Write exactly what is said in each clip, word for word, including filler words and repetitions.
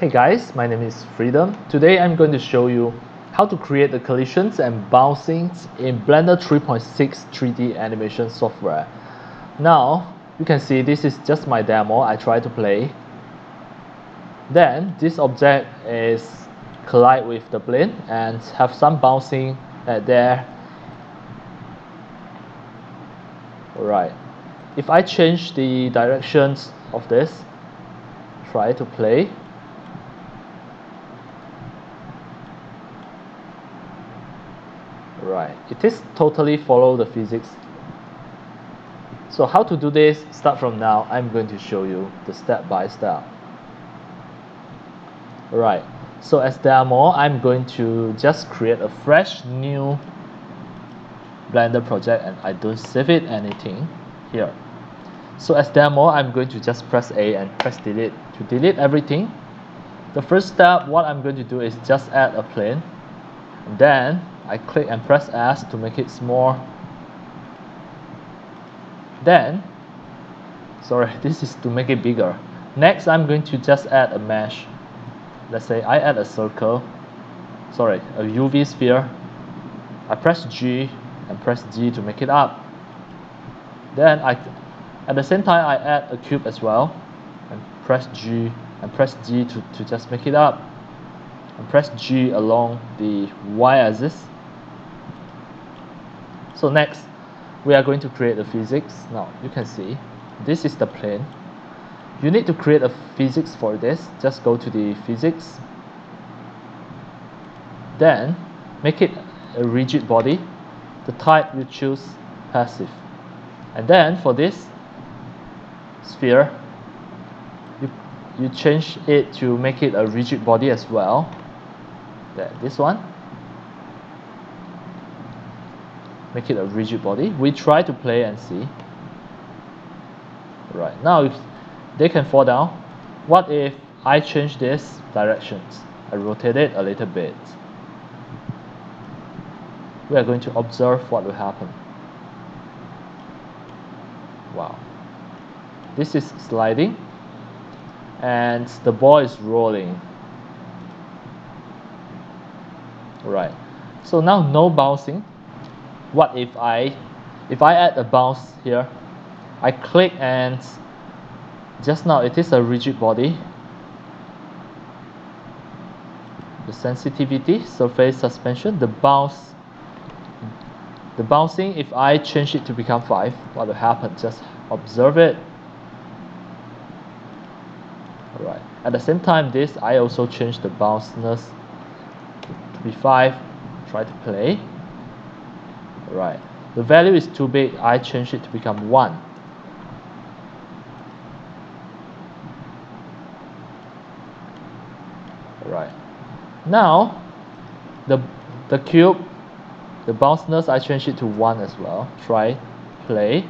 Hey guys, my name is Freedom. Today I'm going to show you how to create the collisions and bouncings in Blender three point six three D animation software. Now, you can see this is just my demo I tried to play. Then, this object is collide with the plane and have some bouncing at there. Alright, if I change the directions of this, try to play. Right, it is totally follow the physics. So how to do this, start from now, I'm going to show you the step by step. Right, so as demo, I'm going to just create a fresh new Blender project and I don't save it anything here. So as demo, I'm going to just press A and press delete to delete everything. The first step, what I'm going to do is just add a plane. And then I click and press S to make it small. Then, sorry, this is to make it bigger. Next, I'm going to just add a mesh. Let's say I add a circle, sorry, a U V sphere. I press G and press G to make it up. Then, I, at the same time, I add a cube as well. And press G and press G to, to just make it up. And press G along the Y-axis. So next, we are going to create the physics. Now, you can see, this is the plane. You need to create a physics for this. Just go to the physics. Then, make it a rigid body. The type you choose, passive. And then, for this sphere, you, you change it to make it a rigid body as well. There, this one. Make it a rigid body. We try to play and see. Right now, if they can fall down. What if I change this directions? I rotate it a little bit. We are going to observe what will happen. Wow. This is sliding, and the ball is rolling. Right. So now no bouncing. What if I if I add a bounce here, I click and just now it is a rigid body. The sensitivity, surface suspension, the bounce, the bouncing, if I change it to become five, what will happen? Just observe it. Alright. At the same time this, I also change the bounciness to be five. Try to play. Right, the value is too big, I change it to become one. Right, now the, the cube, the bounciness, I change it to one as well. Try, play.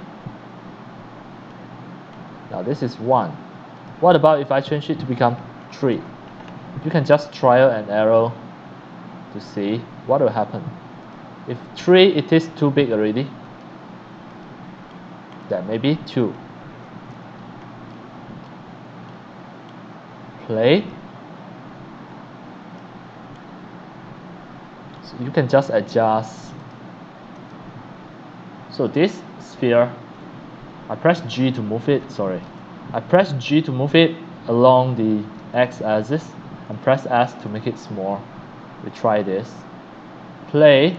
Now this is one. What about if I change it to become three? You can just trial and error to see what will happen. If three, it is too big already. Then maybe two. Play. So you can just adjust. So this sphere, I press G to move it, sorry. I press G to move it along the X-axis and press S to make it small. We try this. Play.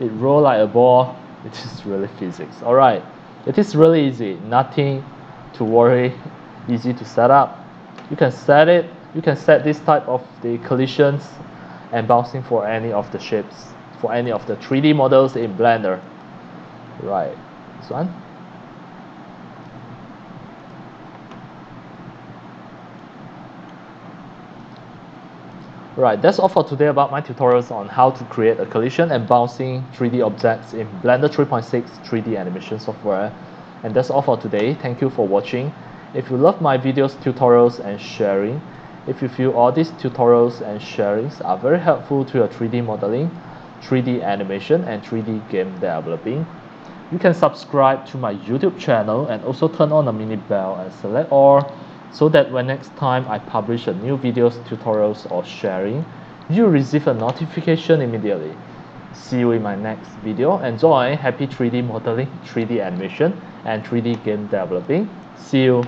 It rolls like a ball. It is really physics. Alright, it is really easy. Nothing to worry. Easy to set up. You can set it. You can set this type of the collisions and bouncing for any of the shapes, for any of the three D models in Blender. Right, this one. Right, that's all for today about my tutorials on how to create a collision and bouncing three D objects in Blender three point six three D animation software. And that's all for today. Thank you for watching. If you love my videos, tutorials and sharing, if you feel all these tutorials and sharings are very helpful to your three D modeling, three D animation and three D game developing, you can subscribe to my YouTube channel and also turn on the mini bell and select all, so that when next time I publish a new videos, tutorials or sharing, you receive a notification immediately. See you in my next video. Enjoy! Happy three D modeling, three D animation and three D game developing. See you!